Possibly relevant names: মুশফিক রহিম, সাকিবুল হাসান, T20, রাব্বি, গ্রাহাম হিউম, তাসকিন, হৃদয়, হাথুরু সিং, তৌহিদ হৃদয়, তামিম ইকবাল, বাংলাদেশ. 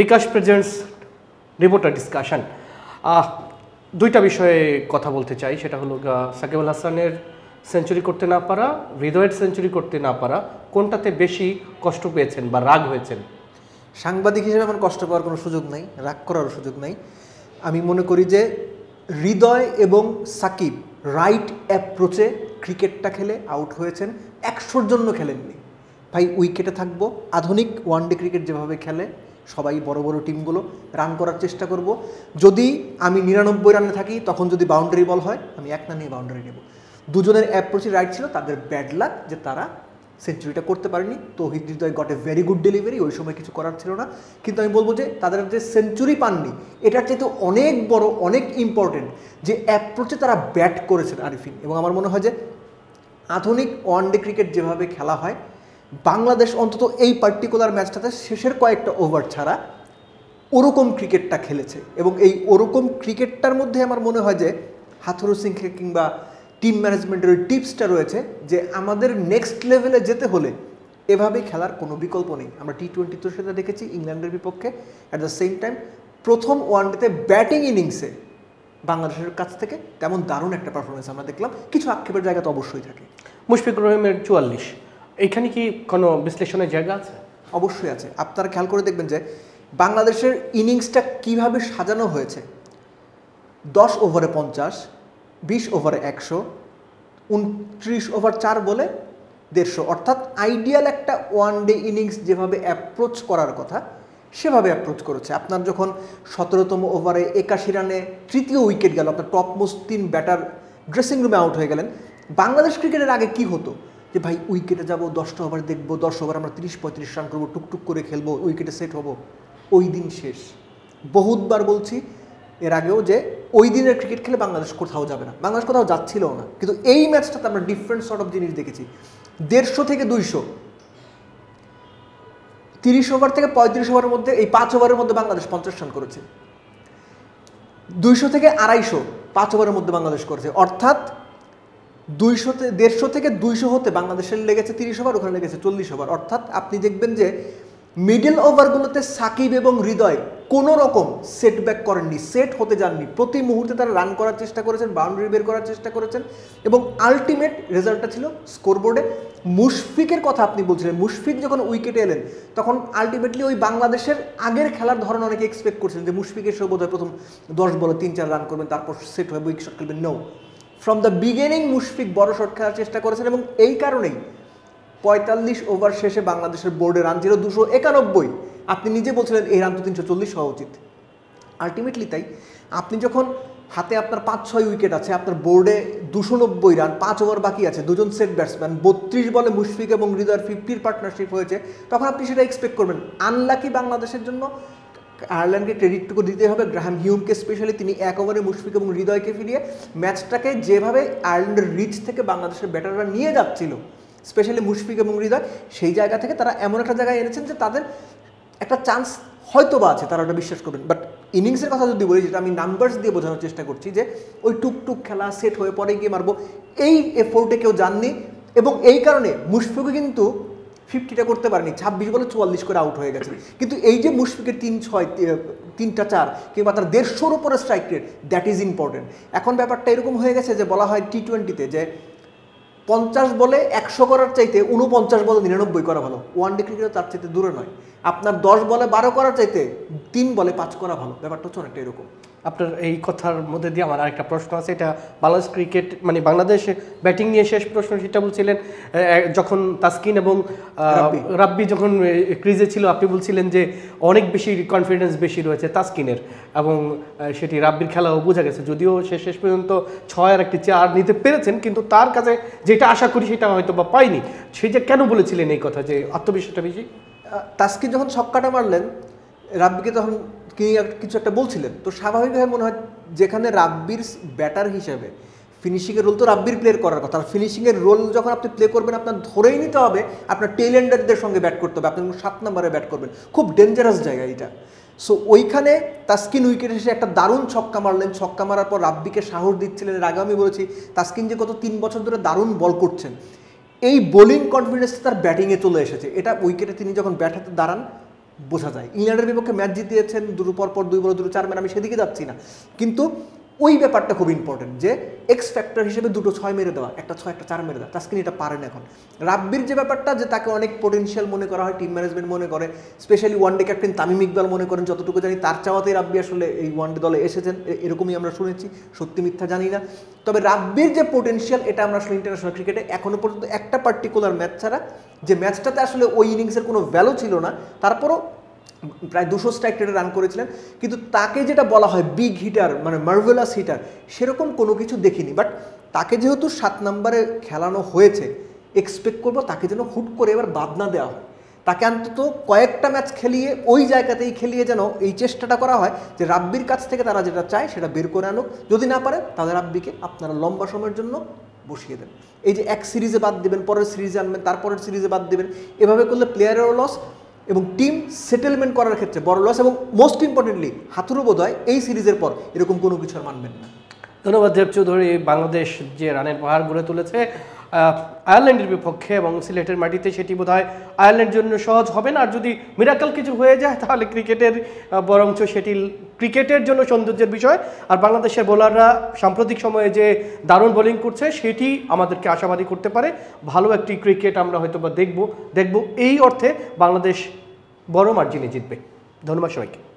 বিকাশ presents reporter discussion. দুইটা বিষয়ে কথা বলতে চাই, সেটা হলো সাকিবুল হাসানের সেঞ্চুরি করতে না পারা, হৃদয়ের সেঞ্চুরি করতে না পারা, কোনটাতে বেশি কষ্ট পেয়েছেন বা রাগ হয়েছেন? সাংবাদিক হিসেবে আমার কষ্ট পাওয়ার কোনো সুযোগ নাই, রাগ করারও সুযোগ নাই। আমি মনে করি যে হৃদয় এবং সাকিব রাইট অ্যাপ্রোচে ক্রিকেটটা খেলে আউট হয়েছেন, 100 জন্য খেলেননি। ভাই উইকেটে থাকবো, আধুনিক ওয়ানডে ক্রিকেট যেভাবে খেলে সবাই বড় বড় টিমগুলো, রান করার চেষ্টা করব। যদি আমি 99 রানে থাকি তখন যদি বাউন্ডারি বল হয় আমি এক না নিয়ে বাউন্ডারি নেব। দুজনের অ্যাপ্রোচই রাইট ছিল, তাদের ব্যাড লাক যে তারা সেঞ্চুরিটা করতে পারেনি। তৌহিদ হৃদয় got a very good delivery, ওই সময় কিছু করার ছিল না। কিন্তু আমি বলবো যে তাদের যে সেঞ্চুরি পাননি এটার চাইতে অনেক বড়, অনেক ইম্পর্টেন্ট যে অ্যাপ্রোচে তারা ব্যাট করেছেন আরিফিন। এবং আমার মনে হয় যে আধুনিক ওয়ানডে ক্রিকেট যেভাবে খেলা হয় বাংলাদেশ অন্তত এই পার্টিকুলার ম্যাচটাতে শেষের কয়েকটা ওভার ছাড়া ওরকম ক্রিকেটটা খেলেছে। এবং এই ওরকম ক্রিকেটটার মধ্যে আমার মনে হয় যে হাথুরু সিংকে কিংবা টিম ম্যানেজমেন্টের ওই টিপসটা রয়েছে যে আমাদের নেক্সট লেভেলে যেতে হলে এভাবে খেলার কোনো বিকল্প নেই। আমরা T20 সেটা দেখেছি ইংল্যান্ডের বিপক্ষে, অ্যাট দ্য সেম টাইম প্রথম ওয়ানডেতে ব্যাটিং ইনিংসে বাংলাদেশের কাছ থেকে তেমন দারুণ একটা পারফরমেন্স আমরা দেখলাম। কিছু আক্ষেপের জায়গা তো অবশ্যই থাকে। মুশফিক রহিমের 44, এখানে কি কোনো বিশ্লেষণের জায়গা আছে? অবশ্যই আছে। আপনারা খেয়াল করে দেখবেন যে বাংলাদেশের ইনিংসটা কিভাবে সাজানো হয়েছে। 10 ওভারে 50, 20 ওভারে 100, 29 ওভার 4 বলে 150, অর্থাৎ আইডিয়াল একটা ওয়ানডে ইনিংস যেভাবে অ্যাপ্রোচ করার কথা সেভাবে অ্যাপ্রোচ করেছে। আপনার যখন 17তম ওভারে 81 রানে 3য় উইকেট গেল, আপনার টপ মোস্ট 3 ব্যাটার ড্রেসিং রুমে আউট হয়ে গেলেন। বাংলাদেশ ক্রিকেটের আগে কি হতো যে ভাই উইকেটে যাব, 10টা ওভার দেখবো, 10 ওভার আমরা 30-35 রান করবো, টুকটুক করে খেলবো, উইকেটে সেট হবো। ওই দিন শেষ। বহুতবার বলছি এর আগেও যে ওই দিনের ক্রিকেট খেলে বাংলাদেশ কোথাও যাবে না, বাংলাদেশ কোথাও যাচ্ছিল না। কিন্তু এই ম্যাচটাতে আমরা ডিফারেন্ট সর্ট অফ জিনিস দেখেছি। 150 থেকে 200, 30 ওভার থেকে 35 ওভারের মধ্যে, এই 5 ওভারের মধ্যে বাংলাদেশ 50 রান করেছে। 200 থেকে 250, 5 ওভারের মধ্যে বাংলাদেশ করেছে। অর্থাৎ 150 থেকে 200 হতে বাংলাদেশের লেগেছে 30 ওভার, ওখানে লেগেছে 40 ওভার। অর্থাৎ আপনি দেখবেন যে মিডল ওভারগুলোতে সাকিব এবং হৃদয় কোনো রকম সেটব্যাক করেননি, সেট হতে যাননি। প্রতি মুহূর্তে তারা রান করার চেষ্টা করেছেন, বাউন্ডারি বের করার চেষ্টা করেছেন এবং আলটিমেট রেজাল্টটা ছিল স্কোরবোর্ডে। মুশফিকের কথা আপনি বলছিলেন, মুশফিক যখন উইকেটে এলেন তখন আলটিমেটলি ওই বাংলাদেশের আগের খেলার ধরন অনেকে এক্সপেক্ট করছিলেন যে মুশফিকের সে বোধহয় প্রথম 10 বলে 3-4 রান করবেন, তারপর সেট হয়ে উইকেট শট খেলবেন। No, from the beginning Mushfiq বড় শট খেলার চেষ্টা করেছেন এবং এই কারণেই 45 ওভার শেষে বাংলাদেশের বোর্ডে রান ছিল 291। আপনি নিজে বলছিলেন এই রান তো 340 হওয়া উচিত আলটিমেটলি। তাই আপনি যখন হাতে আপনার 5-6 উইকেট আছে, আপনার বোর্ডে 290 রান, 5 ওভার বাকি আছে, 2জন সেট ব্যাটসম্যান, 32 বলে মুশফিক এবং হৃদয়ের 50-র পার্টনারশিপ হয়েছে, তখন আপনি সেটা এক্সপেক্ট করবেন। আনলাকি বাংলাদেশের জন্য আয়ারল্যান্ডকে ক্রেডিটটুকু দিতে হবে, গ্রাহাম হিউমকে স্পেশালি, তিনি 1 ওভারে মুশফিক এবং হৃদয়কে ফিরিয়ে ম্যাচটাকে যেভাবে আয়ারল্যান্ডের রিচ থেকে বাংলাদেশের ব্যাটাররা নিয়ে যাচ্ছিল, স্পেশালি মুশফিক এবং হৃদয়, সেই জায়গা থেকে তারা এমন একটা জায়গায় এনেছেন যে তাদের একটা চান্স হয়তো বা আছে, তারা ওটা বিশ্বাস করবেন। বাট ইনিংসের কথা যদি বলি, যেটা আমি নাম্বারস দিয়ে বোঝানোর চেষ্টা করছি, যে ওই টুকটুক খেলা, সেট হয়ে পরে গিয়ে মারবো, এই এফোর্টে কেউ যাননি। এবং এই কারণে মুশফিকও কিন্তু 50টা করতে পারেনি, 26 বলে 44 করে আউট হয়ে গেছে। কিন্তু এই যে মুশফিকের 3-6, 3-4 কিংবা তার 150-র উপরে strike rate, that is important. এখন ব্যাপারটা এরকম হয়ে গেছে যে বলা হয় T20-তে যে 50 বলে 100 করার চাইতে 49 বলে 99 করা ভালো। ওয়ানডে ক্রিকেটও তার চাইতে দূরে নয়, আপনার 10 বলে 12 করার চাইতে 3 বলে 5 করা ভালো। ব্যাপারটা হচ্ছে অনেকটা এরকম। আপনার এই কথার মধ্যে দিয়ে আমার আরেকটা প্রশ্ন আছে, এটা বাংলাদেশ ক্রিকেট মানে বাংলাদেশ ব্যাটিং নিয়ে শেষ প্রশ্ন, সেটা বলছিলেন যখন তাসকিন এবং রাব্বি যখন ক্রিজে ছিল আপনি বলছিলেন যে অনেক বেশি কনফিডেন্স বেশি রয়েছে তাসকিনের, এবং সেটি রাব্বির খেলাও বোঝা গেছে। যদিও শেষ পর্যন্ত 6 আর 1 4 নিতে পেরেছেন, কিন্তু তার কাছে যেটা আশা করি সেটা হয়তো বা পাইনি। সে যে কেন বলেছিলেন এই কথা যে আত্মবিশ্বাসটা বেশি? তাসকিন যখন ছক্কাটা মারলেন রাব্বিকে তখন কিছু একটা বলছিলেন, তো স্বাভাবিকভাবে মনে হয় যেখানে রাব্বির ব্যাটার হিসেবে ফিনিশিংয়ের রোল তো রাব্বির প্লে করার কথা। আর ফিনিশিংয়ের রোল যখন আপনি প্লে করবেন আপনার ধরেই নিতে হবে আপনার টেইলেন্ডারদের সঙ্গে ব্যাট করতে হবে, আপনি 7 নম্বরে ব্যাট করবেন, খুব ডেঞ্জারাস জায়গা এটা। সো ওইখানে তাসকিন উইকেট এসে একটা দারুণ ছক্কা মারলেন, ছক্কা মারার পর রাব্বিকে সাহস দিচ্ছিলেন। এর আগে আমি বলেছি তাসকিন যে গত 3 বছর ধরে দারুণ বল করছেন, এই বোলিং কনফিডেন্স তার ব্যাটিংয়ে চলে এসেছে। এটা উইকেটে তিনি যখন ব্যাট হাতে দাঁড়ান বোঝা যায় ইংল্যান্ডের বিপক্ষে ম্যাচ জিতিয়েছেন দুরুপর পর দুই বল দুটো চার মেরে আমি সেদিকে যাচ্ছি না কিন্তু ওই ব্যাপারটা খুব ইম্পর্টেন্ট যে এক্স ফ্যাক্টর হিসেবে দুটো 6 মেরে দেওয়া একটা 6 একটা 4 মেরে দেওয়া তাসকিন এটা পারে না এখন রাব্বির যে ব্যাপারটা যে তাকে অনেক পটেনশিয়াল মনে করা হয় টিম ম্যানেজমেন্ট মনে করে specially one day captain তামিম ইকবাল মনে করেন যতটুকু জানি তার চাওয়াতেই রাব্বি আসলে এই ওয়ানডে দলে এসেছেন এরকমই আমরা শুনেছি সত্যি মিথ্যা জানি না তবে রাব্বির যে পটেনশিয়াল এটা আমরা আসলে ইন্টারন্যাশনাল ক্রিকেটে এখনো পর্যন্ত একটা পার্টিকুলার ম্যাচ ছাড়া যে ম্যাচটাতে আসলে ওই ইনিংসের কোনো ভ্যালু ছিল না তারপরও প্রায় 200 স্ট্রাইক রেটে রান করেছিলেন কিন্তু তাকে যেটা বলা হয় বিগ হিটার মানে মার্ভেলাস হিটার সেরকম কোনো কিছু দেখিনি বাট তাকে যেহেতু 7 নম্বরে খেলানো হয়েছে এক্সপেক্ট করব তাকে যেন হুট করে এবার বাদ না দেওয়া হয় তাকে অন্তত কয়েকটা ম্যাচ খেলিয়ে ওই জায়গাতেই খেলিয়ে যেন এই চেষ্টাটা করা হয় যে রাব্বির কাছ থেকে তারা যেটা চায় সেটা বের করে আনুক যদি না পারে তাহলে রাব্বিকে আপনারা লম্বা সময়ের জন্য বসিয়ে দেন এই যে এক সিরিজে বাদ দেবেন পরের সিরিজে আনবেন তারপরের সিরিজে বাদ দেবেন এভাবে করলে প্লেয়ারেরও লস এবং টিম সেটেলমেন্ট করার ক্ষেত্রে বড় লস এবং মোস্ট ইম্পর্টেন্টলি হাতুরু বোধহয় এই সিরিজের পর এরকম কোনো কিছু আর মানবেন না ধন্যবাদ দেব চৌধুরী বাংলাদেশ যে রানের পাহাড় গড়ে তুলেছে আয়ারল্যান্ডের বিপক্ষে এবং সিলেটের মাটিতে সেটি বোধহয় আয়ারল্যান্ডের জন্য সহজ হবে না আর যদি মিরাকল কিছু হয়ে যায় তাহলে ক্রিকেটের বরঞ্চ সেটি ক্রিকেটের জন্য সৌন্দর্যের বিষয় আর বাংলাদেশের বোলাররা সাম্প্রতিক সময়ে যে দারুণ বোলিং করছে সেটি আমাদেরকে আশাবাদী করতে পারে ভালো একটি ক্রিকেট আমরা হয়তো বা দেখব এই অর্থে বাংলাদেশ বড় মার্জিনে জিতবে ধন্যবাদ সবাইকে